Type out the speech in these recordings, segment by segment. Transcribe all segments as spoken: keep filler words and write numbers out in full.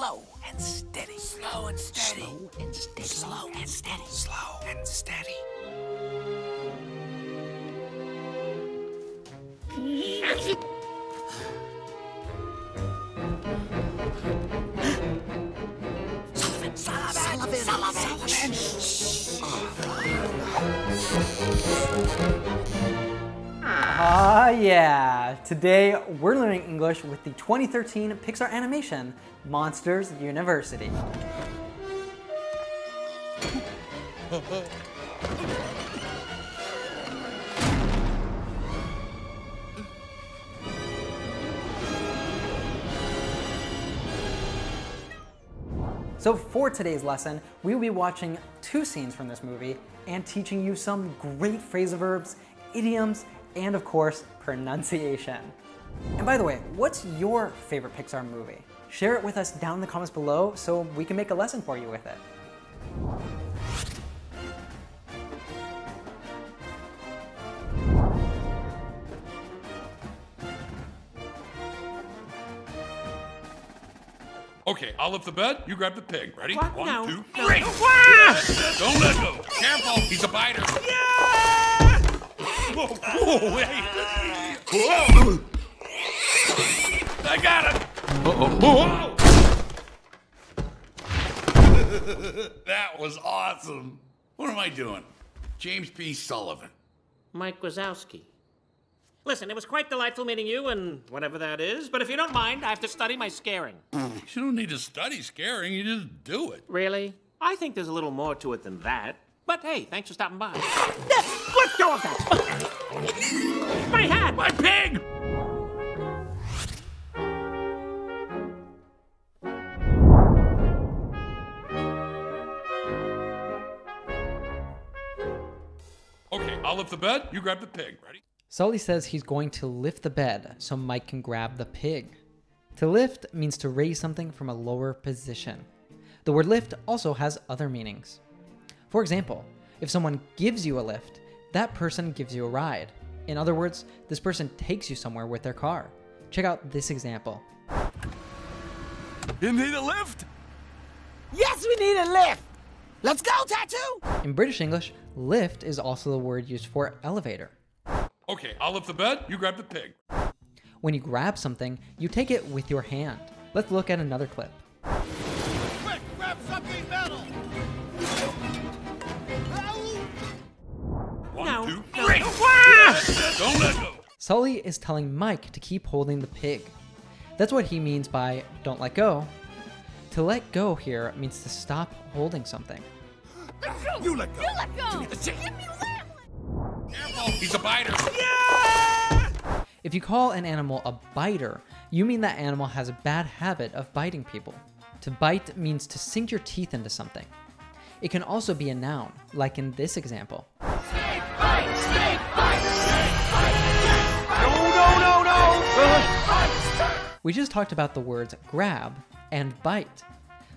slow and steady. Slow and steady. Slow and steady. Slow and steady. Slow and steady. Sullivan. Sullivan. Sullivan. Sullivan. Sullivan. Ah, uh, yeah. Today, we're learning English with the twenty thirteen Pixar animation, Monsters University. So for today's lesson, we will be watching two scenes from this movie and teaching you some great phrasal verbs, idioms, and of course, pronunciation. And by the way, what's your favorite Pixar movie? Share it with us down in the comments below so we can make a lesson for you with it. Okay, I'll lift the bed, you grab the pig. Ready? What? One, no. two, three. No. Don't let go. Careful, he's a biter. Yeah! Whoa, whoa, hey. Whoa. I got him. Uh-oh. Whoa. That was awesome. What am I doing? James P. Sullivan. Mike Wazowski. Listen, it was quite delightful meeting you and whatever that is, but if you don't mind, I have to study my scaring. You don't need to study scaring, you just do it. Really? I think there's a little more to it than that. But hey, thanks for stopping by. Let go of that! My hat! My pig! Okay, I'll lift the bed, you grab the pig. Ready? Sully says he's going to lift the bed so Mike can grab the pig. To lift means to raise something from a lower position. The word lift also has other meanings. For example, if someone gives you a lift, that person gives you a ride. In other words, this person takes you somewhere with their car. Check out this example. You need a lift? Yes, we need a lift! Let's go, Tattoo! In British English, lift is also the word used for elevator. Okay, I'll lift the bed, you grab the pig. When you grab something, you take it with your hand. Let's look at another clip. Quick, grab something metal! One, no. two, three! No. Ah! Don't let go! Sully is telling Mike to keep holding the pig. That's what he means by don't let go. To let go here means to stop holding something. Let go! You let go! You let go! You let go! Give me left! Careful, he's a biter. Yeah! If you call an animal a biter, you mean that animal has a bad habit of biting people. To bite means to sink your teeth into something. It can also be a noun, like in this example. Snake bite! Snake bite! Snake bite! No, no, no, no! Snake bite! We just talked about the words grab and bite.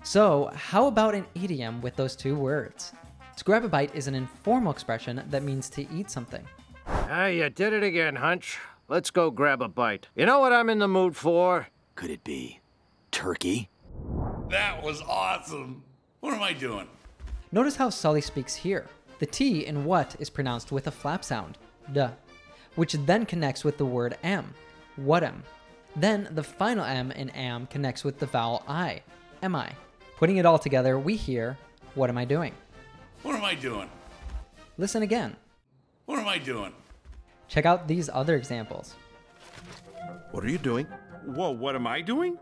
So how about an idiom with those two words? To grab a bite is an informal expression that means to eat something. Ah, you did it again, Hunch. Let's go grab a bite. You know what I'm in the mood for? Could it be turkey? That was awesome. What am I doing? Notice how Sully speaks here. The T in what is pronounced with a flap sound, duh, which then connects with the word am, what am. Then the final M in am connects with the vowel I, am I. Putting it all together, we hear, what am I doing? What am I doing? Listen again. What am I doing? Check out these other examples. What are you doing? Whoa, what am I doing?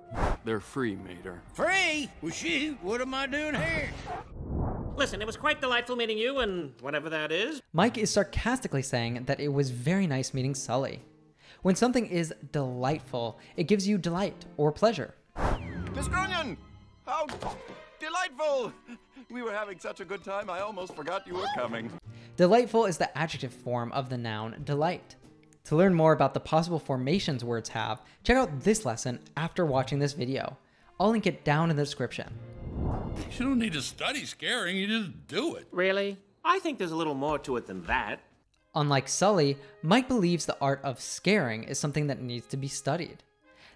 They're free, Mater. Free? Well, shoot, what am I doing here? Listen, it was quite delightful meeting you and whatever that is. Mike is sarcastically saying that it was very nice meeting Sully. When something is delightful, it gives you delight or pleasure. Miss Grunion! How delightful! We were having such a good time, I almost forgot you were coming. Delightful is the adjective form of the noun delight. To learn more about the possible formations words have, check out this lesson after watching this video. I'll link it down in the description. You don't need to study scaring, you just do it. Really? I think there's a little more to it than that. Unlike Sully, Mike believes the art of scaring is something that needs to be studied.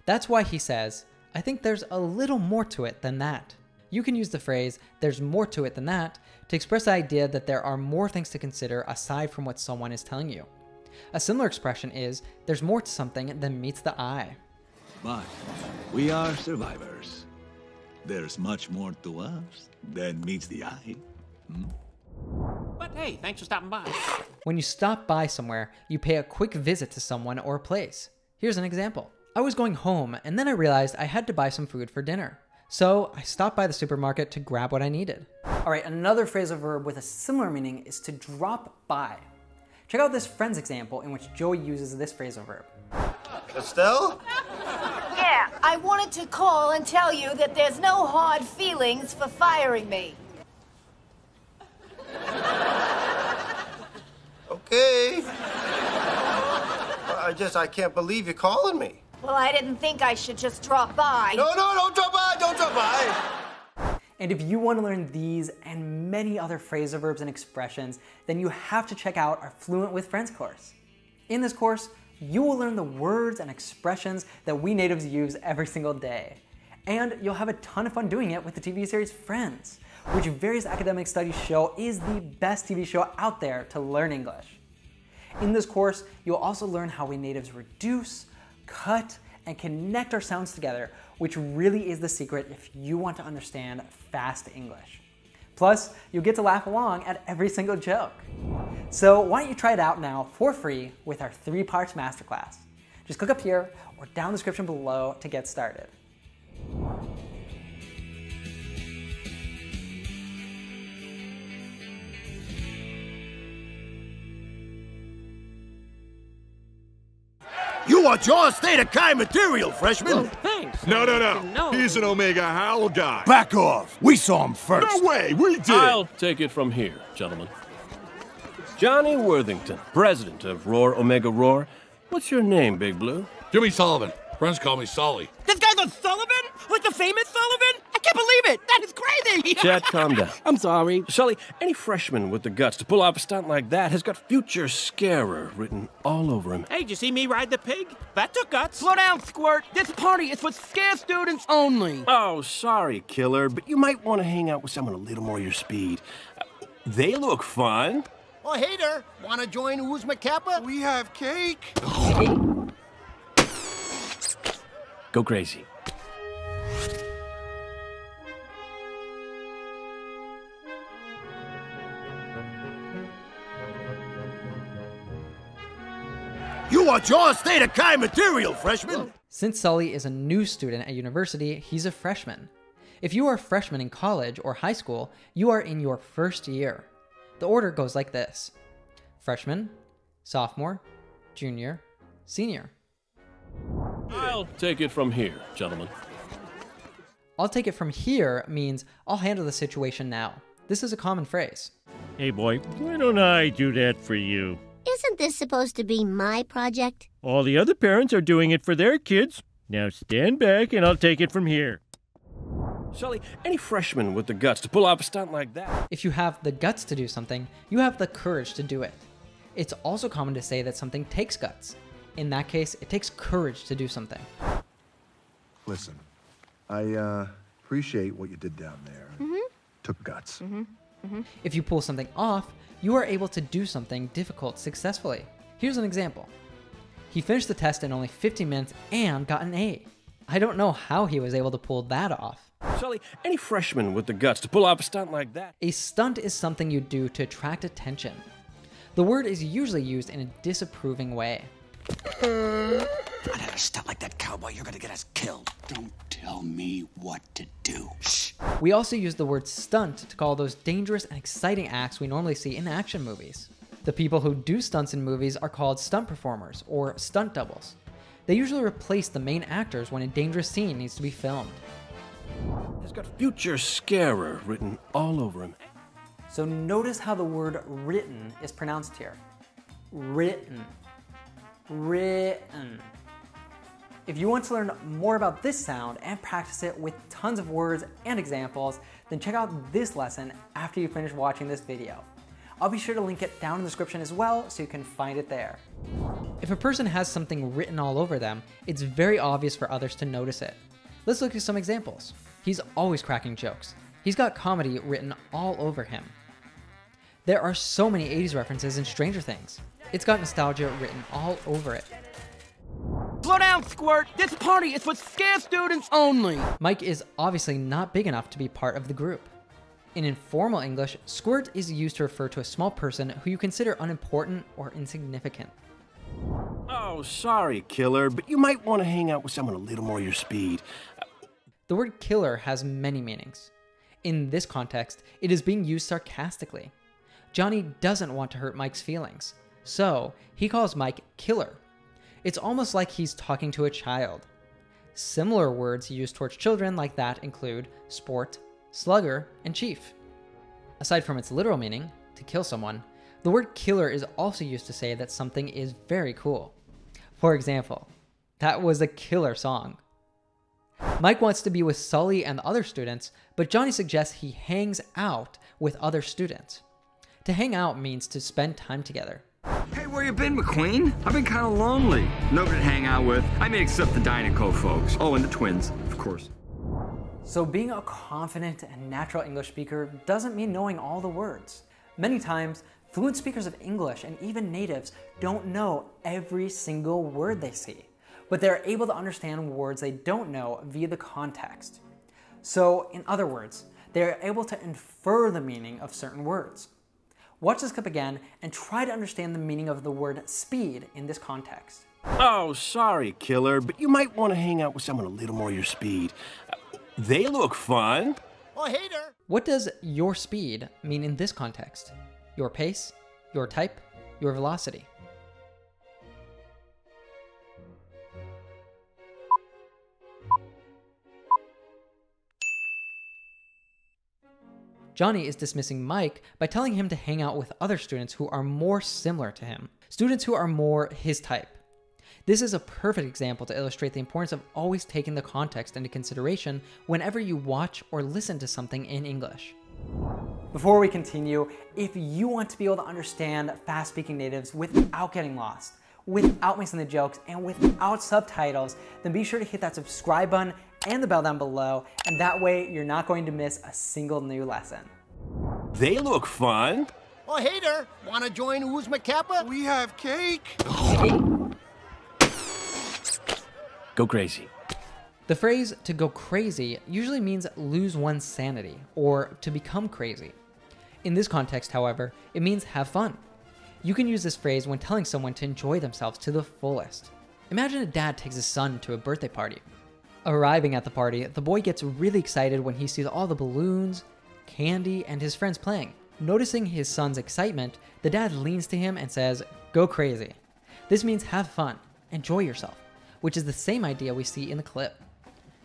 That's why he says, I think there's a little more to it than that. You can use the phrase, "there's more to it than that," to express the idea that there are more things to consider aside from what someone is telling you. A similar expression is, "there's more to something than meets the eye." But we are survivors. There's much more to us than meets the eye. Hmm? But hey, thanks for stopping by. When you stop by somewhere, you pay a quick visit to someone or place. Here's an example. I was going home and then I realized I had to buy some food for dinner. So I stopped by the supermarket to grab what I needed. All right, another phrasal verb with a similar meaning is to drop by. Check out this Friends example in which Joey uses this phrasal verb. Estelle? Yeah, I wanted to call and tell you that there's no hard feelings for firing me. Okay. I just, I can't believe you're calling me. Well, I didn't think I should just drop by. No, no, don't drop by, don't drop by. And if you want to learn these and many other phrasal verbs and expressions, then you have to check out our Fluent with Friends course. In this course, you will learn the words and expressions that we natives use every single day. And you'll have a ton of fun doing it with the T V series Friends, which various academic studies show is the best T V show out there to learn English. In this course, you'll also learn how we natives reduce, cut, and connect our sounds together, which really is the secret if you want to understand fast English. Plus, you'll get to laugh along at every single joke. So why don't you try it out now for free with our three parts masterclass? Just click up here or down in the description below to get started. You are Jaws State of Kai material, freshman! Well, thanks! No, no, no, no! He's an Omega Howl guy! Back off! We saw him first! No way! We did! I'll take it from here, gentlemen. Johnny Worthington, president of Roar Omega Roar. What's your name, Big Blue? Jimmy Sullivan. Friends call me Sully. This guy goes Sullivan? Like the famous Sullivan? I can't believe it! That is crazy! Chad, calm down. I'm sorry. Sully, any freshman with the guts to pull off a stunt like that has got "future scarer" written all over him. Hey, did you see me ride the pig? That took guts. Slow down, Squirt. This party is for scared students only. Oh, sorry, killer, but you might want to hang out with someone a little more your speed. Uh, they look fun. Oh, hey there. Want to join Oozma Kappa? We have cake. Go crazy. You are Jaws State of Kai material, freshman! Since Sully is a new student at university, he's a freshman. If you are a freshman in college or high school, you are in your first year. The order goes like this: freshman, sophomore, junior, senior. I'll take it from here, gentlemen. "I'll take it from here" means I'll handle the situation now. This is a common phrase. Hey boy, why don't I do that for you? Isn't this supposed to be my project? All the other parents are doing it for their kids. Now stand back and I'll take it from here. Sully, any freshman with the guts to pull off a stunt like that. If you have the guts to do something, you have the courage to do it. It's also common to say that something takes guts. In that case, it takes courage to do something. Listen, I uh, appreciate what you did down there. Mm-hmm. Took guts. Mm-hmm. Mm-hmm. If you pull something off, you are able to do something difficult successfully. Here's an example. He finished the test in only fifteen minutes and got an A. I don't know how he was able to pull that off. Sully, any freshman with the guts to pull off a stunt like that. A stunt is something you do to attract attention. The word is usually used in a disapproving way. I'd have a stunt like that, cowboy. You're gonna get us killed. Don't tell me what to do. Shh. We also use the word "stunt" to call those dangerous and exciting acts we normally see in action movies. The people who do stunts in movies are called stunt performers or stunt doubles. They usually replace the main actors when a dangerous scene needs to be filmed. He's got "future scarer" written all over him. So notice how the word "written" is pronounced here. Written. Written. If you want to learn more about this sound and practice it with tons of words and examples, then check out this lesson after you finish watching this video. I'll be sure to link it down in the description as well so you can find it there. If a person has something written all over them, it's very obvious for others to notice it. Let's look at some examples. He's always cracking jokes. He's got comedy written all over him. There are so many eighties references in Stranger Things. It's got nostalgia written all over it. Slow down, Squirt! This party is for scared students only! Mike is obviously not big enough to be part of the group. In informal English, squirt is used to refer to a small person who you consider unimportant or insignificant. Oh, sorry, killer, but you might want to hang out with someone a little more your speed. The word killer has many meanings. In this context, it is being used sarcastically. Johnny doesn't want to hurt Mike's feelings, so he calls Mike killer. It's almost like he's talking to a child. Similar words used towards children like that include sport, slugger, and chief. Aside from its literal meaning, to kill someone, the word killer is also used to say that something is very cool. For example, that was a killer song. Mike wants to be with Sully and the other students, but Johnny suggests he hangs out with other students. To hang out means to spend time together. Hey, where you been, McQueen? I've been kind of lonely. Nobody to hang out with. I mean, except the Dinoco folks. Oh, and the twins, of course. So being a confident and natural English speaker doesn't mean knowing all the words. Many times, fluent speakers of English and even natives don't know every single word they see, but they're able to understand words they don't know via the context. So in other words, they're able to infer the meaning of certain words. Watch this clip again and try to understand the meaning of the word speed in this context. Oh, sorry, killer, but you might want to hang out with someone a little more your speed. Uh, they look fun. Well, hater. What does your speed mean in this context? Your pace, your type, your velocity. Johnny is dismissing Mike by telling him to hang out with other students who are more similar to him, students who are more his type. This is a perfect example to illustrate the importance of always taking the context into consideration whenever you watch or listen to something in English. Before we continue, if you want to be able to understand fast-speaking natives without getting lost, without missing the jokes, and without subtitles, then be sure to hit that subscribe button and the bell down below, and that way you're not going to miss a single new lesson. They look fun. Well, hater, want to join Oozma Kappa? We have cake. Go crazy. The phrase to go crazy usually means lose one's sanity or to become crazy. In this context, however, it means have fun. You can use this phrase when telling someone to enjoy themselves to the fullest. Imagine a dad takes his son to a birthday party. Arriving at the party, the boy gets really excited when he sees all the balloons, candy, and his friends playing. Noticing his son's excitement, the dad leans to him and says, "Go crazy." This means have fun, enjoy yourself, which is the same idea we see in the clip.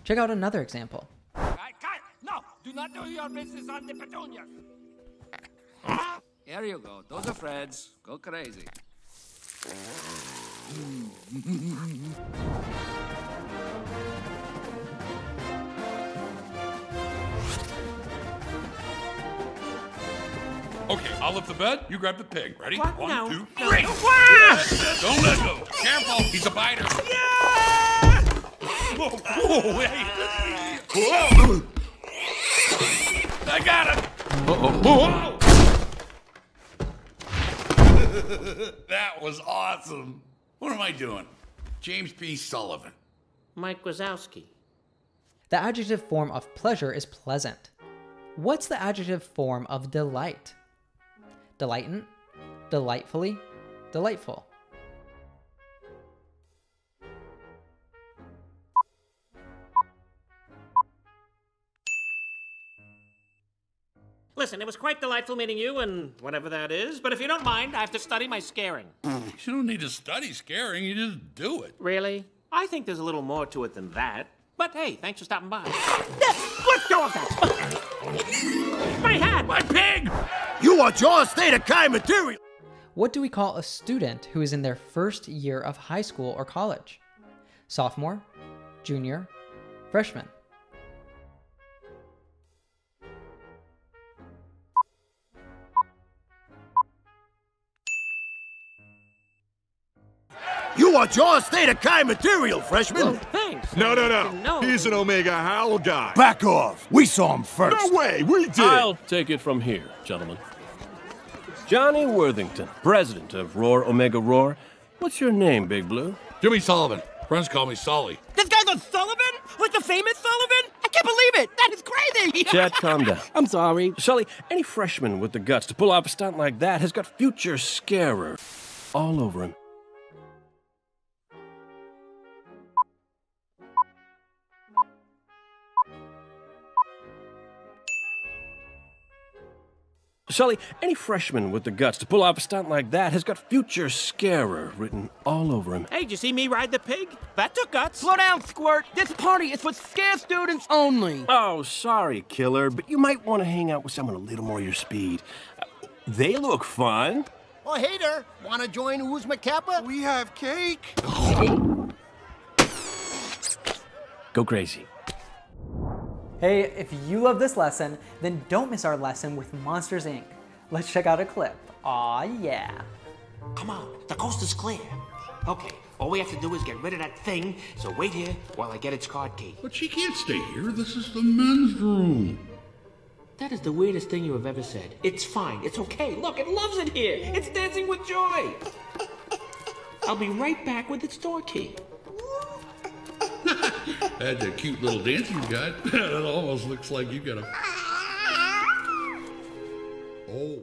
Check out another example. I can't. No, do not do your business on the petunias. There you go. Those are Fred's. Go crazy. Okay, I'll lift the bed, you grab the pig. Ready? What? One, no. two, three. No. Don't let go. Careful, he's a biter. Yeah! Whoa, whoa, hey. Whoa. I got him. Uh-oh. Whoa. That was awesome. What am I doing? James P. Sullivan. Mike Wazowski. The adjective form of pleasure is pleasant. What's the adjective form of delight? Delightant, delightfully, delightful. Listen, it was quite delightful meeting you and whatever that is, but if you don't mind, I have to study my scaring. You don't need to study scaring, you just do it. Really? I think there's a little more to it than that. But hey, thanks for stopping by. Let go of that! My hat! My pig! You are your state of kind material! What do we call a student who is in their first year of high school or college? Sophomore, junior, freshman. You are Jaw State of Kai material, freshman. Well, thanks. No, no, no, no. He's an Omega Howl guy. Back off. We saw him first. No way. We did. I'll take it from here, gentlemen. Johnny Worthington, president of Roar Omega Roar. What's your name, Big Blue? Jimmy Sullivan. Friends call me Sully. This guy's a Sullivan? Like the famous Sullivan? I can't believe it. That is crazy. Chad, calm down. I'm sorry. Sully, any freshman with the guts to pull off a stunt like that has got future scarer all over him. Sully, any freshman with the guts to pull off a stunt like that has got future scarer written all over him. Hey, did you see me ride the pig? That took guts. Slow down, Squirt. This party is for scare students only. Oh, sorry, killer, but you might want to hang out with someone a little more your speed. Uh, they look fun. Oh, hey there. Want to join Oozma Kappa? We have cake. Go crazy. Hey, if you love this lesson, then don't miss our lesson with Monsters, Incorporated. Let's check out a clip. Aw, yeah. Come on, the coast is clear. Okay, all we have to do is get rid of that thing, so wait here while I get its card key. But she can't stay here. This is the men's room. That is the weirdest thing you have ever said. It's fine. It's okay. Look, it loves it here. It's dancing with joy. I'll be right back with its door key. That's a cute little dance you got. It almost looks like you got a... Oh.